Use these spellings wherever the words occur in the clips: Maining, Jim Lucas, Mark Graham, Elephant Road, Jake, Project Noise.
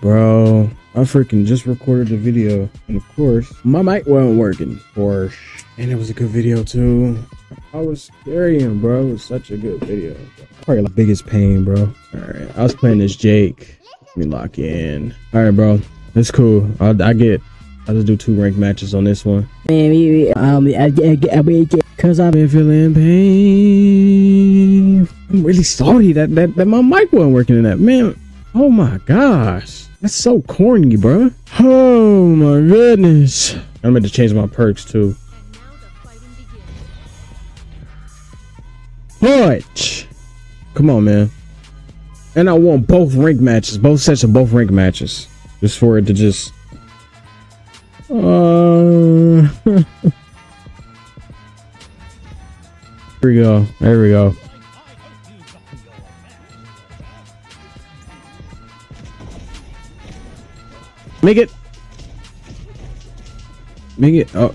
Bro, I freaking just recorded the video, and of course, my mic wasn't working, for and it was a good video too. I was carrying, bro. It was such a good video. Probably like biggest pain, bro. All right, I was playing this Jake. Let me lock in. All right, bro. It's cool. I'll just do 2 ranked matches on this one. Cause I've been feeling pain. I'm really sorry that my mic wasn't working in that, man. Oh my gosh, that's so corny, bro. Oh my goodness. I'm going to change my perks too. Punch! Come on, man. And I want both rank matches, both sets of both rank matches, just for it to just. Here we go. There we go. Make it. Make it. Oh.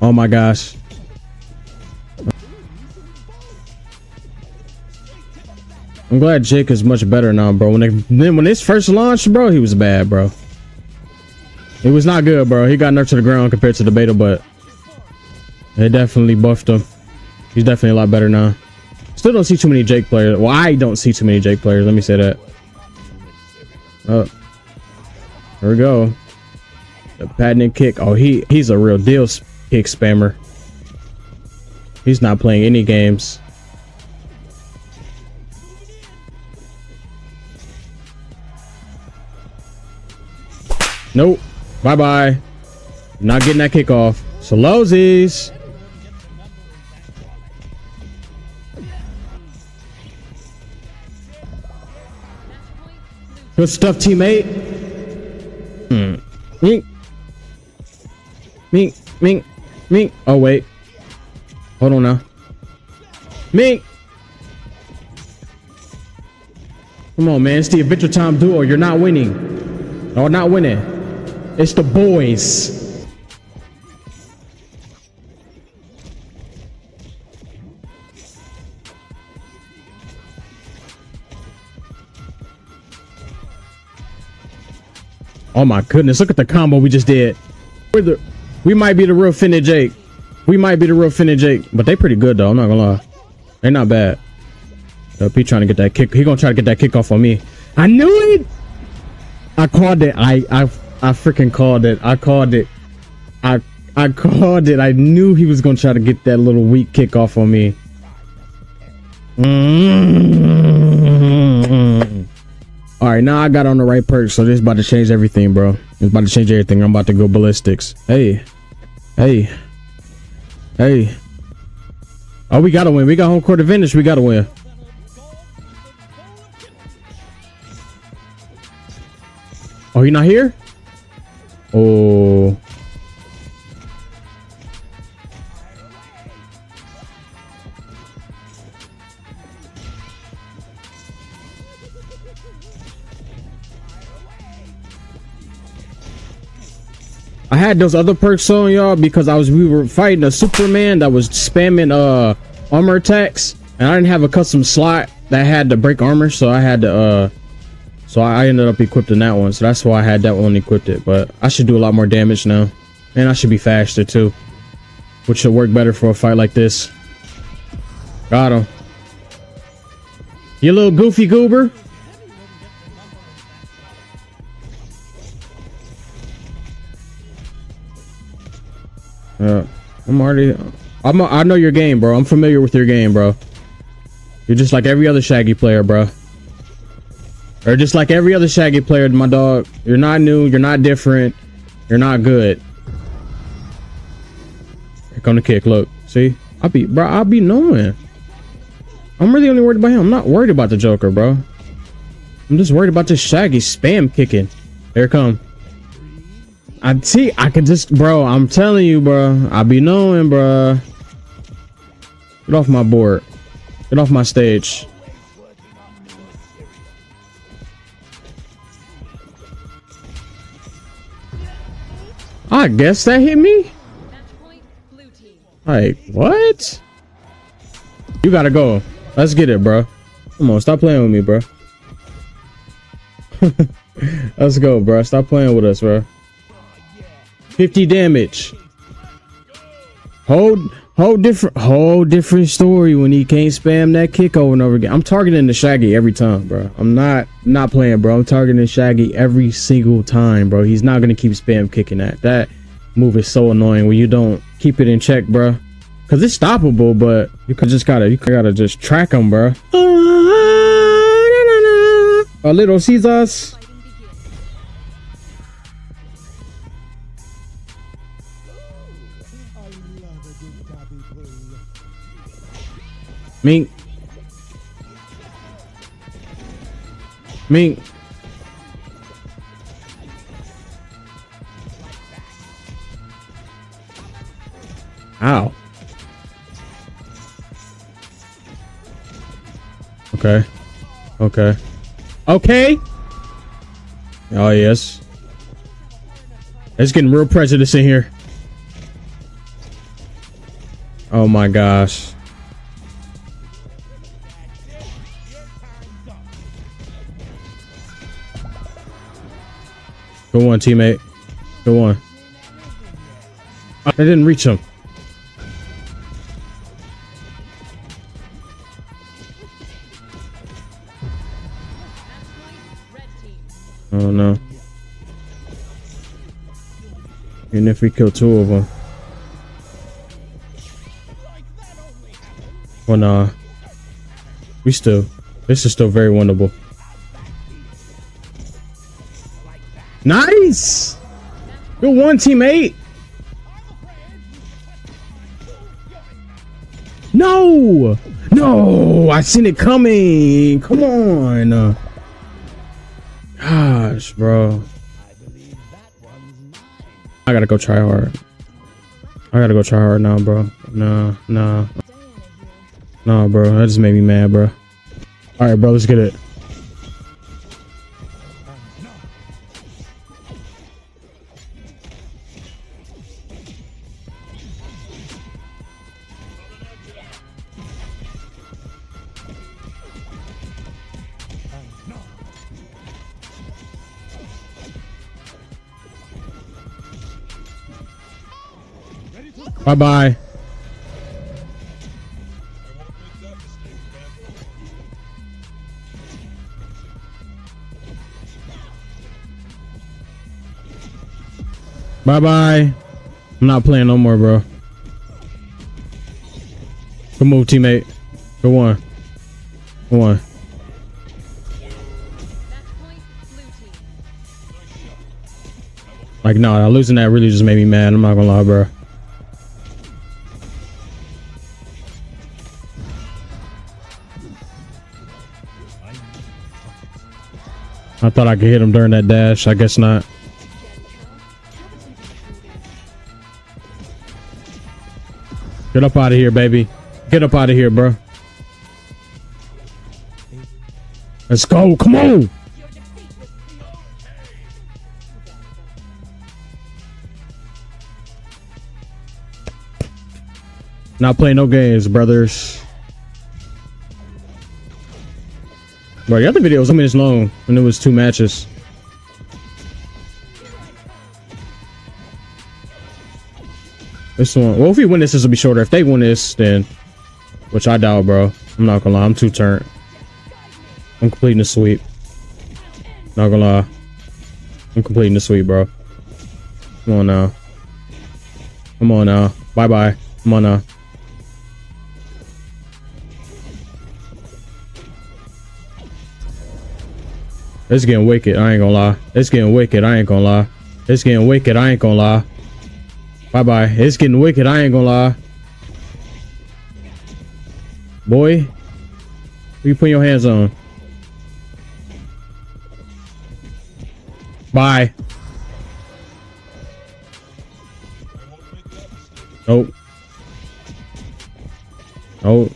Oh my gosh. I'm glad Jake is much better now, bro. When this first launched, bro, he was bad, bro. It was not good, bro. He got nerfed to the ground compared to the beta, but they definitely buffed him. He's definitely a lot better now. Still don't see too many Jake players. Well, I don't see too many Jake players. Let me say that. Oh, here we go. The patented kick. Oh, he's a real deal kick spammer. He's not playing any games. Nope. Bye-bye. Not getting that kickoff. So losies. Good stuff, teammate. Mink. Mink. Mink. Mink. Oh, wait. Hold on now. Mink. Come on, man. It's the adventure time duo. You're not winning. No, not winning. It's the boys. Oh my goodness, look at the combo we just did. We might be the real Finn and Jake. We might be the real Finn and Jake, but they pretty good though, I'm not gonna lie. They're not bad. LP trying to get that kick. He gonna try to get that kickoff on me. I knew it! I called it. I freaking called it. I called it. I called it. I knew he was gonna try to get that little weak kickoff on me. All right, now I got on the right perk, so this is about to change everything, bro. It's about to change everything. I'm about to go ballistics. Hey, hey, hey. Oh, we gotta win. We got home court advantage. We gotta win. Oh, he not here? Oh. I had those other perks on, y'all, because we were fighting a Superman that was spamming armor attacks, and I didn't have a custom slot that had to break armor, so I had to so I ended up equipping that one, so that's why I had that one equipped it, but I should do a lot more damage now. And I should be faster too, which should work better for a fight like this. Got him. You little goofy goober. I know your game, bro. I'm familiar with your game, bro. You're just like every other Shaggy player, bro. Or just like every other Shaggy player, my dog. You're not new. You're not different. You're not good. Here come the kick. Look, see, I be knowing. I'm really only worried about him. I'm not worried about the Joker, bro. I'm just worried about this Shaggy spam kicking. Here it come. I see. I could just, bro. I'm telling you, bro. I be knowing, bro. Get off my board. Get off my stage. I guess that hit me. Like, what? You gotta go. Let's get it, bro. Come on, stop playing with me, bro. Let's go, bro. Stop playing with us, bro. 50 damage. Whole different story when he can't spam that kick over and over again. I'm targeting the Shaggy every time, bro. I'm not playing, bro. I'm targeting Shaggy every single time, bro. He's not gonna keep spam kicking that. That move is so annoying when you don't keep it in check, bro. Cause it's stoppable, but you gotta just track him, bro. A little Caesars. Mink. Mink. Ow. Okay. Okay. Okay. Oh, yes. It's getting real prejudice in here. Oh, my gosh. Go on, teammate. Go on. I didn't reach him. Oh no. Even if we kill two of them. Well, nah. We still. This is still very winnable. Nice! Good one, teammate! No! No! I seen it coming! Come on! Gosh, bro. I gotta go try hard. I gotta go try hard now, bro. Nah, bro. That just made me mad, bro. Alright, bro. Let's get it. Bye-bye. Bye-bye. I'm not playing no more, bro. Good move, teammate. Go on. Go on. Like, no, losing that really just made me mad. I'm not gonna lie, bro. I thought I could hit him during that dash. I guess not. Get up out of here, baby. Get up out of here, bro. Let's go. Come on. Not playing no games, brothers. Bro, the other video was 1 minute long and it was 2 matches. This one, well, if we win this, this will be shorter. If they win this, then, which I doubt, bro. I'm not gonna lie, I'm too turned. I'm completing the sweep. Not gonna lie, I'm completing the sweep, bro. Come on now. Come on now. Bye bye. Come on now. It's getting wicked, I ain't gonna lie. It's getting wicked, I ain't gonna lie. It's getting wicked, I ain't gonna lie. Bye-bye. It's getting wicked, I ain't gonna lie. Boy, who you putting your hands on? Bye. Nope. Oh.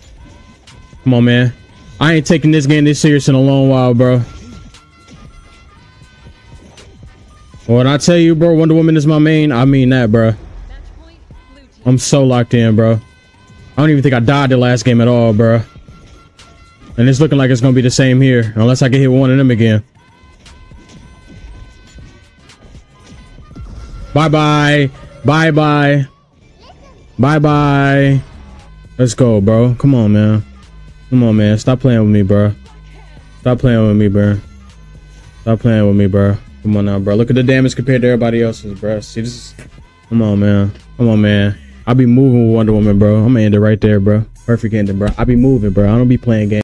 Come on, man. I ain't taking this game this serious in a long while, bro. When I tell you, bro, Wonder Woman is my main, I mean that, bro. I'm so locked in, bro. I don't even think I died the last game at all, bro. And it's looking like it's going to be the same here, unless I can hit one of them again. Bye-bye. Bye-bye. Bye-bye. Let's go, bro. Come on, man. Come on, man. Stop playing with me, bro. Stop playing with me, bro. Stop playing with me, bro. Come on now, bro. Look at the damage compared to everybody else's, bro. See, this is... Come on, man. Come on, man. I'll be moving with Wonder Woman, bro. I'm gonna end it right there, bro. Perfect ending, bro. I'll be moving, bro. I don't be playing games.